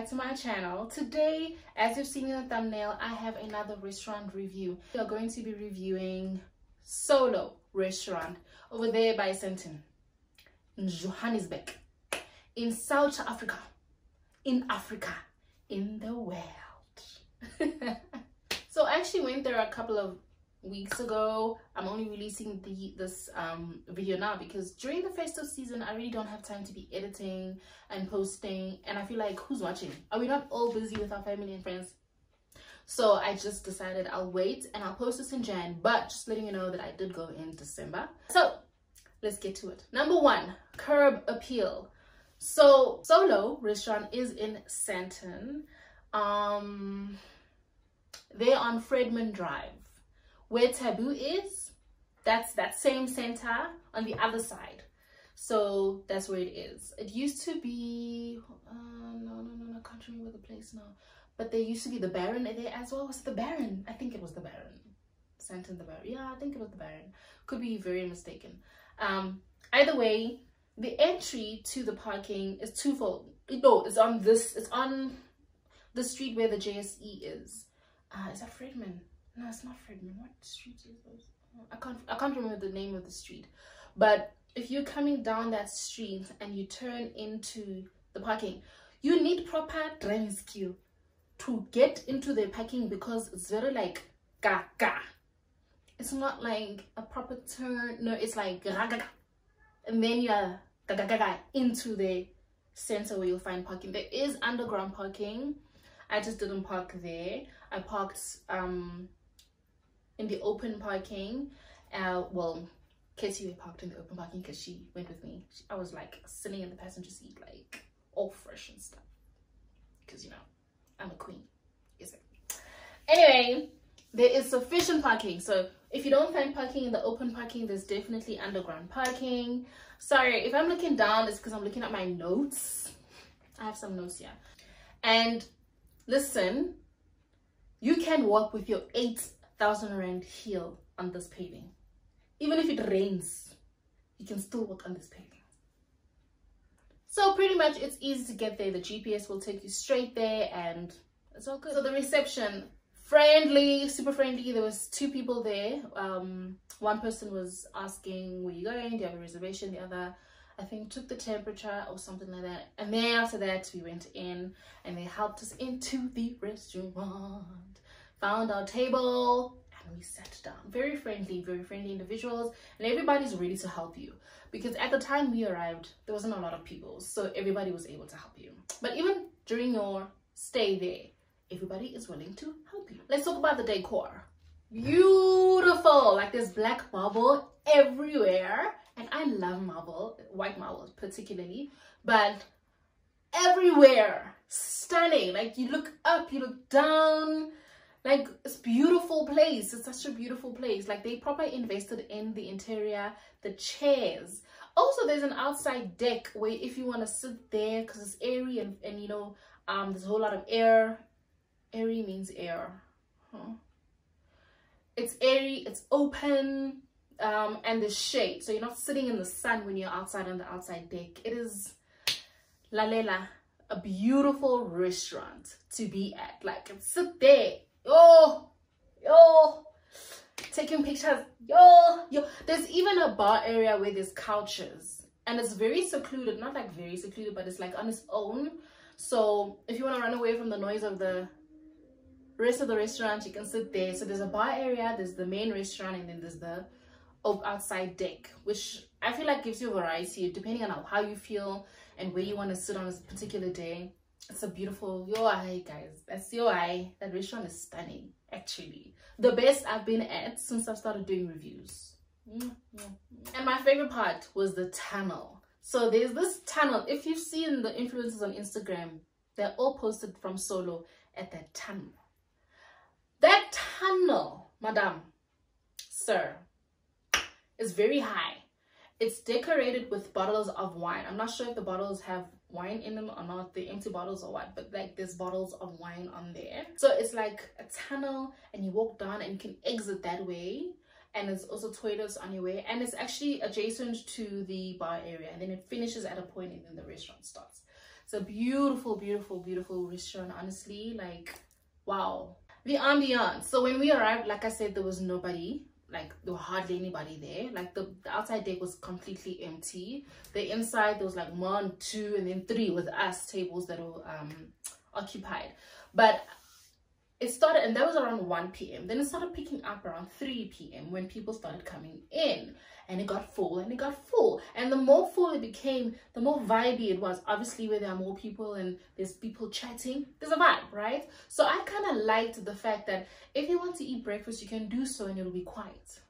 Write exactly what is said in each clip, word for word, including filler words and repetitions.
back to my channel. Today, as you've seen in the thumbnail, I have another restaurant review. We are going to be reviewing Solo Restaurant over there by Sandton in Johannesburg, in South Africa, in Africa, in the world. So I actually went there a couple of weeks ago. I'm only releasing the this um video now because during the festive season I really don't have time to be editing and posting, and I feel like, who's watching? Are we not all busy with our family and friends? So I just decided I'll wait and I'll post this in Jan, but just letting you know that I did go in December. So let's get to it. Number one, curb appeal. So Solo Restaurant is in Sandton. Um they're on Fredman Drive, where Taboo is. That's that same center on the other side, so that's where it is. It used to be uh, no no no I can't remember the place now, but there used to be the Baron there as well. Was it the Baron? I think it was the Baron. Sandton the Baron. Yeah, I think it was the Baron. Could be very mistaken. Um either way, the entry to the parking is twofold. No, it's on this it's on the street where the J S E is. Uh is that Fredman? No, it's not Fredman. What street is this? I can't I can't remember the name of the street. But if you're coming down that street and you turn into the parking, you need proper driving skill to get into the parking, because it's very like ga ga. It's not like a proper turn. No, it's like ga ga ga. And then you're ga ga ga ga into the center where you'll find parking. There is underground parking. I just didn't park there. I parked um in the open parking. Uh well, Katie parked in the open parking because she went with me. She, I was like sitting in the passenger seat, like all fresh and stuff, because you know I'm a queen. Yes, anyway, there is sufficient parking. So if you don't find parking in the open parking, there's definitely underground parking. Sorry if I'm looking down, it's because I'm looking at my notes. I have some notes here. And listen, you can walk with your eight thousand rand heel on this paving. Even if it rains, you can still walk on this paving. So pretty much it's easy to get there. The G P S will take you straight there and it's all good. So the reception, friendly, super friendly. There was two people there. Um, one person was asking, where are you going? Do you have a reservation? The other, I think, took the temperature or something like that. And then after that, we went in and they helped us into the restaurant, found our table, and we sat down. Very friendly, very friendly individuals, and everybody's ready to help you, because at the time we arrived, there wasn't a lot of people, so everybody was able to help you. But even during your stay there, everybody is willing to help you. Let's talk about the decor. Beautiful, like there's black marble everywhere. And I love marble, white marble particularly, but everywhere, stunning. Like you look up, you look down, like it's a beautiful place. It's such a beautiful place. Like they properly invested in the interior, the chairs. Also, there's an outside deck where if you want to sit there, because it's airy and, and you know, um, there's a whole lot of air. Airy means air. Huh? It's airy, it's open. Um, and the shade, so you're not sitting in the sun when you're outside on the outside deck. It is lalela, a beautiful restaurant to be at. Like, sit there, yo, yo, taking pictures, yo, yo. There's even a bar area where there's couches, and it's very secluded. Not like very secluded, but it's like on its own. So if you want to run away from the noise of the rest of the restaurant, you can sit there. So there's a bar area, there's the main restaurant, and then there's the of outside deck, which I feel like gives you variety depending on how you feel and where you want to sit on this particular day. It's a beautiful, yo eye, guys. That's your eye. That restaurant is stunning, actually. The best I've been at since I've started doing reviews. Mm-hmm. And my favorite part was the tunnel. So there's this tunnel. If you've seen the influencers on Instagram, they're all posted from Solo at that tunnel. That tunnel, madam, sir, it's very high. It's decorated with bottles of wine. I'm not sure if the bottles have wine in them or not, the empty bottles or what, but like there's bottles of wine on there. So it's like a tunnel, and you walk down and you can exit that way, and there's also toilets on your way, and it's actually adjacent to the bar area, and then it finishes at a point and then the restaurant starts. It's a beautiful, beautiful, beautiful restaurant, honestly. Like, wow. The ambiance. So when we arrived, like I said, there was nobody. Like, there was hardly anybody there. Like, the, the outside deck was completely empty. The inside, there was like one, two, and then three with us tables that were um, occupied. But it started, and that was around one p m Then it started picking up around three p m when people started coming in. And it got full, and it got full. And the more full it became, the more vibey it was. Obviously, where there are more people and there's people chatting, there's a vibe, right? So I kind of liked the fact that if you want to eat breakfast, you can do so and it'll be quiet.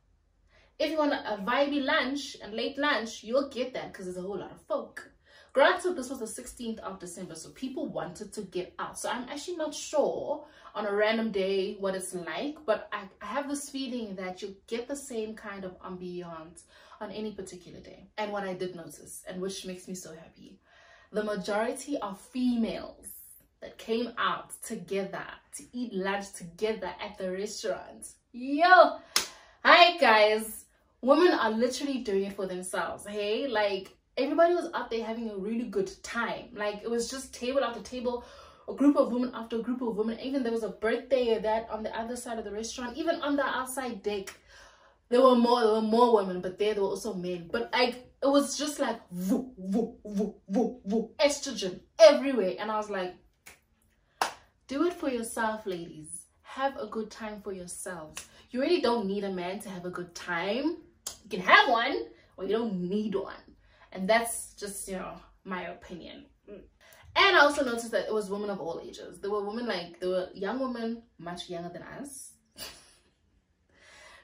If you want a vibey lunch and late lunch, you'll get that because there's a whole lot of folk. Granted, this was the sixteenth of December, so people wanted to get out. So I'm actually not sure on a random day what it's like, but I, I have this feeling that you'll get the same kind of ambiance on any particular day. And what I did notice, and which makes me so happy, the majority are females that came out together to eat lunch together at the restaurant. Yo! Hi, guys! Women are literally doing it for themselves, hey? Like, everybody was up there having a really good time. Like, it was just table after table, a group of women after a group of women. Even there was a birthday that on the other side of the restaurant. Even on the outside deck, there were more there were more women, but there there were also men. But like, it was just like woo, woo, woo, woo, woo, estrogen everywhere. And I was like, do it for yourself, ladies. Have a good time for yourselves. You really don't need a man to have a good time. You can have one, or you don't need one. And that's just, you know, my opinion. And I also noticed that it was women of all ages. There were women like, there were young women, much younger than us.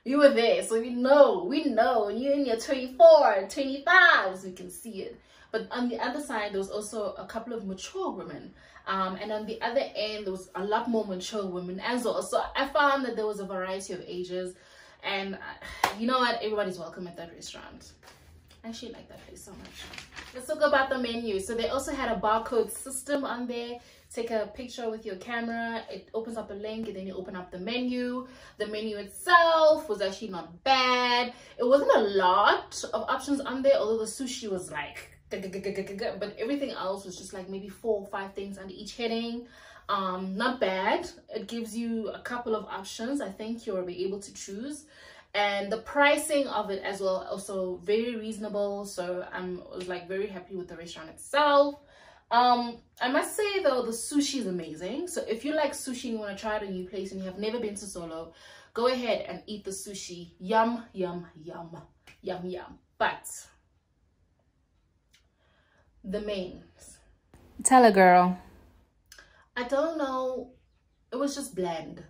You were there, so we know, we know. When you're in your twenty-four, twenty-fives, we can see it. But on the other side, there was also a couple of mature women. Um, and on the other end, there was a lot more mature women as well. So I found that there was a variety of ages. And uh, you know what? Everybody's welcome at that restaurant. I actually like that place so much. Let's talk about the menu. So they also had a barcode system on there. Take a picture with your camera. It opens up a link and then you open up the menu. The menu itself was actually not bad. It wasn't a lot of options on there, although the sushi was like, but everything else was just like maybe four or five things under each heading. Um, not bad. It gives you a couple of options. I think you'll be able to choose. And the pricing of it as well, also very reasonable. So I'm like very happy with the restaurant itself. Um, I must say though, the sushi is amazing. So if you like sushi and you want to try it at a new place and you have never been to Solo, go ahead and eat the sushi. Yum, yum, yum, yum, yum. But the mains. Tell her, girl. I don't know. It was just bland.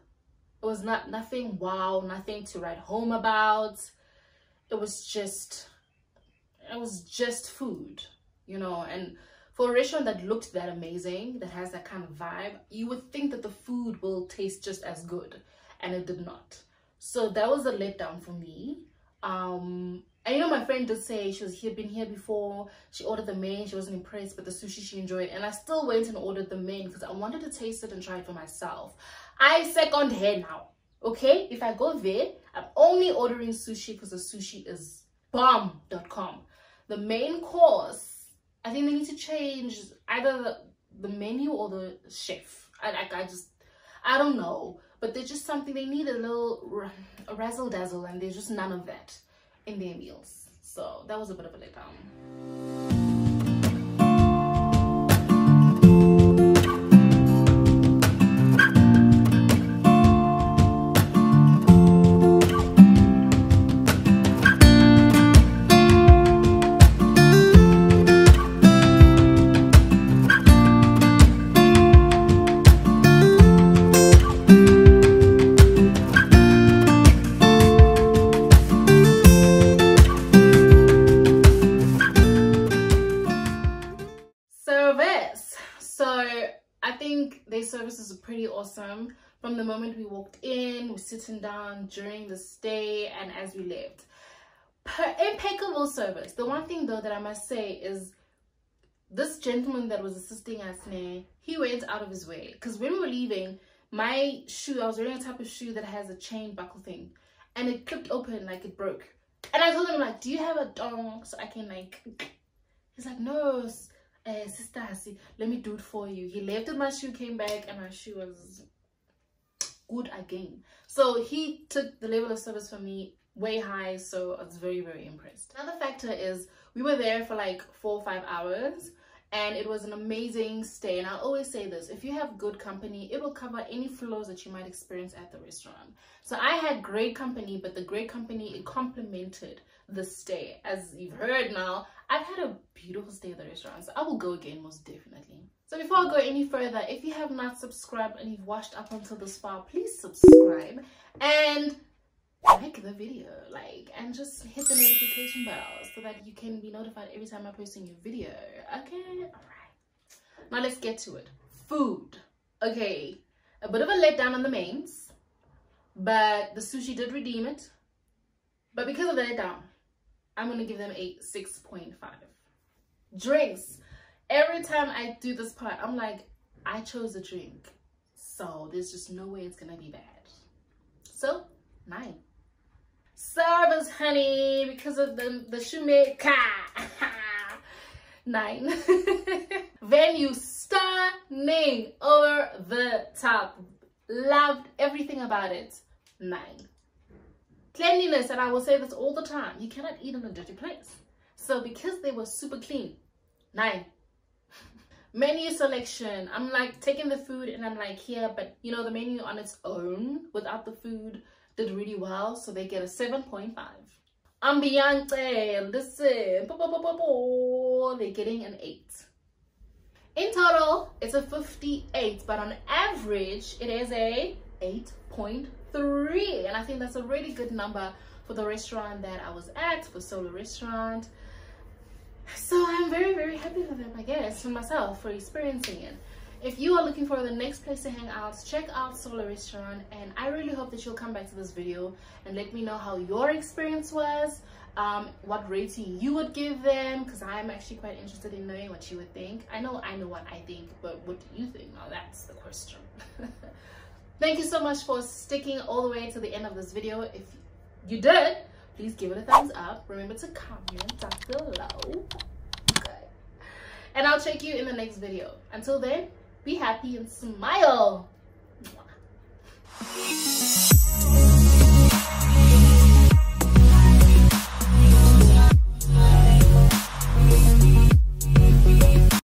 It was not nothing wow, nothing to write home about. It was just, it was just food, you know. And for a restaurant that looked that amazing, that has that kind of vibe, you would think that the food will taste just as good, and it did not. So that was a letdown for me. Um, and you know, my friend did say she was here, been here before. She ordered the main, she wasn't impressed, but the sushi she enjoyed. And I still went and ordered the main because I wanted to taste it and try it for myself. I second her now, okay? If I go there, I'm only ordering sushi because the sushi is bomb dot com. The main course, I think they need to change either the, the menu or the chef. I, like, I just, I don't know. But they're just something, they need a little razzle-dazzle, and there's just none of that in their meals. So that was a bit of a letdown. From the moment we walked in, we're sitting down, during the stay, and as we left. Per impeccable service. The one thing though that I must say is this gentleman that was assisting us, he went out of his way. Because when we were leaving, my shoe, I was wearing a type of shoe that has a chain buckle thing. And it clipped open, like it broke. And I told him, like, do you have a dong so I can like... He's like, no, uh, Sister Hasi, let me do it for you. He left with my shoe, came back, and my shoe was good again. So he took the level of service for me way high, so I was very, very impressed. Another factor is we were there for like four or five hours, and it was an amazing stay. And I always say this, if you have good company, it will cover any flaws that you might experience at the restaurant. So I had great company, but the great company, it complemented the stay. As you've heard now, I've had a beautiful stay at the restaurant, so I will go again most definitely. So before I go any further, if you have not subscribed and you've watched up until this far, please subscribe and like the video, like, and just hit the notification bell so that you can be notified every time I post a new video. Okay, all right, now let's get to it. Food. Okay, a bit of a letdown on the mains, but the sushi did redeem it. But because of the letdown, I'm gonna give them a six point five. Drinks. Every time I do this part, I'm like, I chose a drink, so there's just no way it's gonna be bad. So nine. Service, honey, because of the, the shumeka. Nine. Venue, stunning, over the top. Loved everything about it. Nine. Cleanliness, and I will say this all the time, you cannot eat in a dirty place. So because they were super clean, nine. Menu selection, I'm like taking the food and I'm like here, yeah, but you know, the menu on its own without the food did really well, so they get a seven point five. Ambiance, listen, bo, bo, bo, bo, bo. They're getting an eight. In total, it's a fifty-eight, but on average, it is a eight point three. And I think that's a really good number for the restaurant that I was at, for Solo Restaurant. So I'm very, very happy for them, I guess, for myself, for experiencing it. If you are looking for the next place to hang out, check out Solo Restaurant, and I really hope that you'll come back to this video and let me know how your experience was, um, what rating you would give them, because I'm actually quite interested in knowing what you would think. I know I know what I think, but what do you think? Now that's the question. Thank you so much for sticking all the way to the end of this video. If you did, please give it a thumbs up. Remember to comment down below. Okay. And I'll check you in the next video. Until then, be happy and smile.